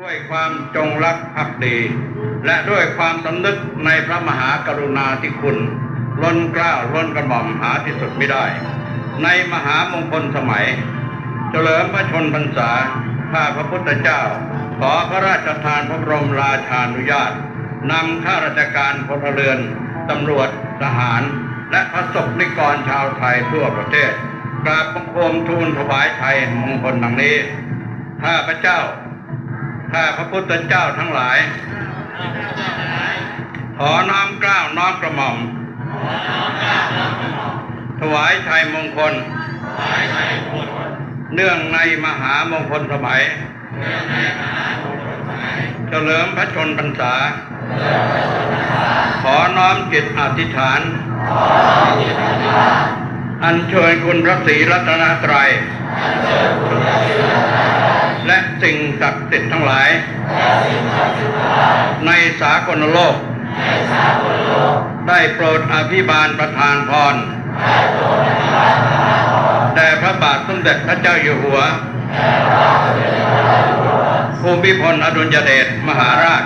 ด้วยความจงรักภักดีและด้วยความสำนึกในพระมหากรุณาธิคุณล้นเกล้าล้นกระหม่อมหาที่สุดไม่ได้ในมหามงคลสมัยเฉลิมพระชนมพรรษาข้าพระพุทธเจ้าขอพระราชทานพระบรมราชานุญาตนำข้าราชการพลเรือนตำรวจทหารและพระสงฆ์นิกรชาวไทยทั่วประเทศกราบบังคมทูลถวายไทยมงคลดังนี้ข้าพระพุทธเจ้าทั้งหลายขอน้อมเกล้าน้อมกระหม่อมถวายไทยมงคลเนื่องในมหามงคลสมัยเฉลิมพระชนมพรรษาขอน้อมจิตอธิษฐานอัญเชิญคุณพระศรีรัตนตรัยและสิ่งศักดิ์สิทธิ์ทั้งหลายในสากลโลกได้โปรดอภิบาลประทานพรแด่พระบาทสมเด็จพระเจ้าอยู่หัวภูมิพลอดุลยเดชมหาราช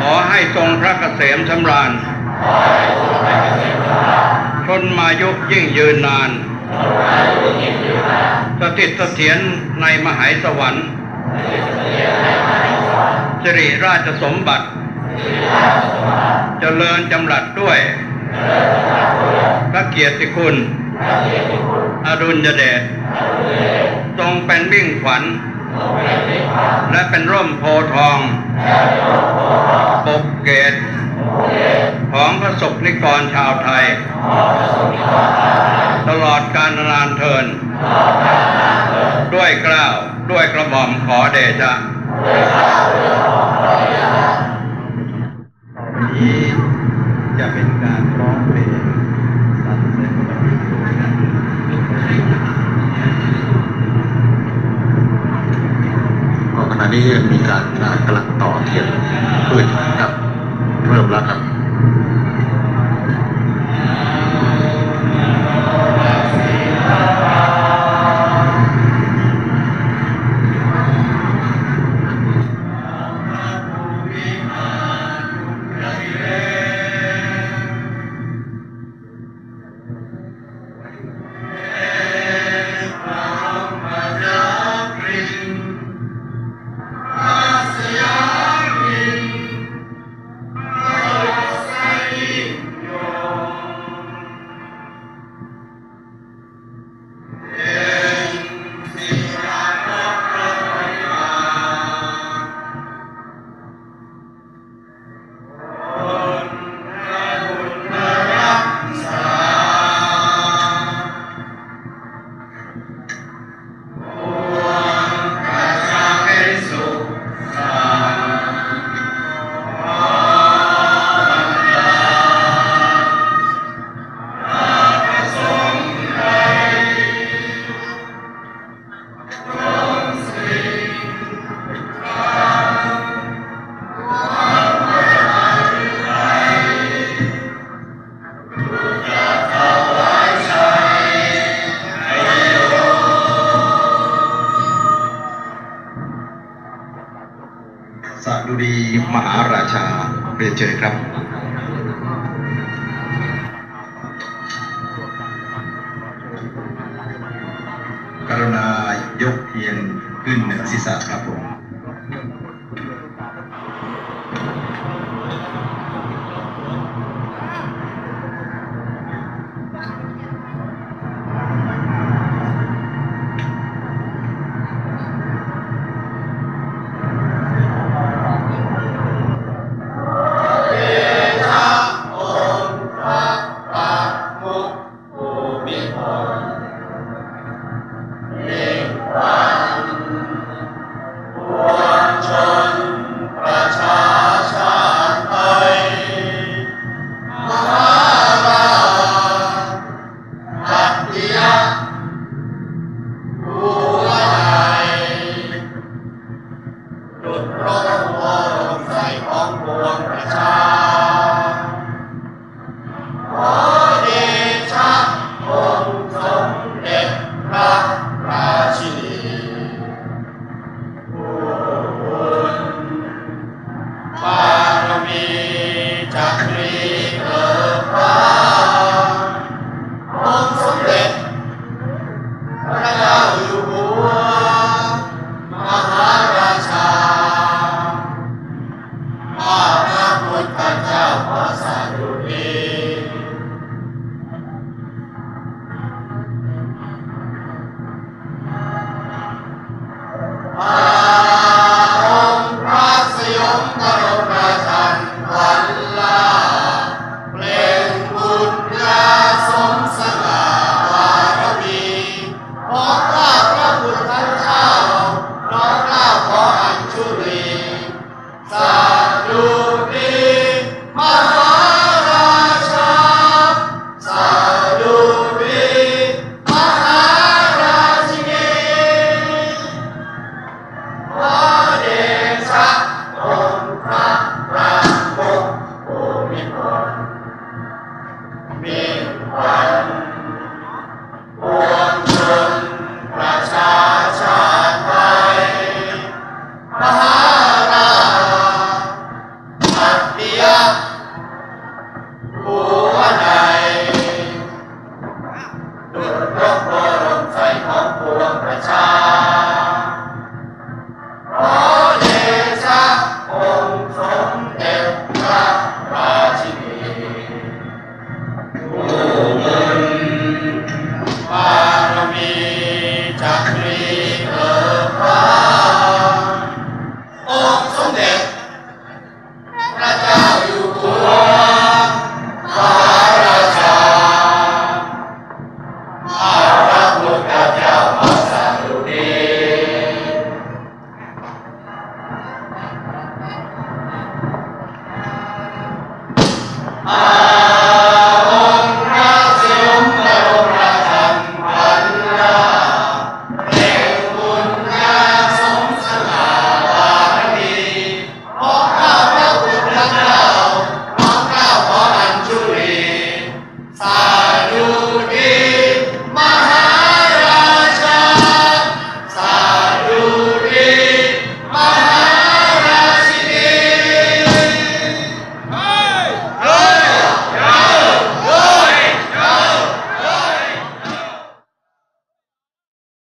ขอให้ทรงพระเกษมสำราญชนมายุยิ่งยืนนานสถิตเสถียรในมหาสวรรค์สิริราชสมบัติเจริญจำรัดด้วยพระเกียรติคุณอดุลยเดชทรงเป็นมิ่งขวัญและเป็นร่มโพธิ์ทองปกเกศของพระสงฆ์นิกรชาวไทยตลอดกาลนานเทินด้วยเกล้าด้วยกระหม่อมขอเดชะวันนี้จะเป็นการร้องเพลงสรรเสริญพระคุณขณะนี้มีการกำลังต่อเทียนเพื่อครับเริ่มแล้วครับ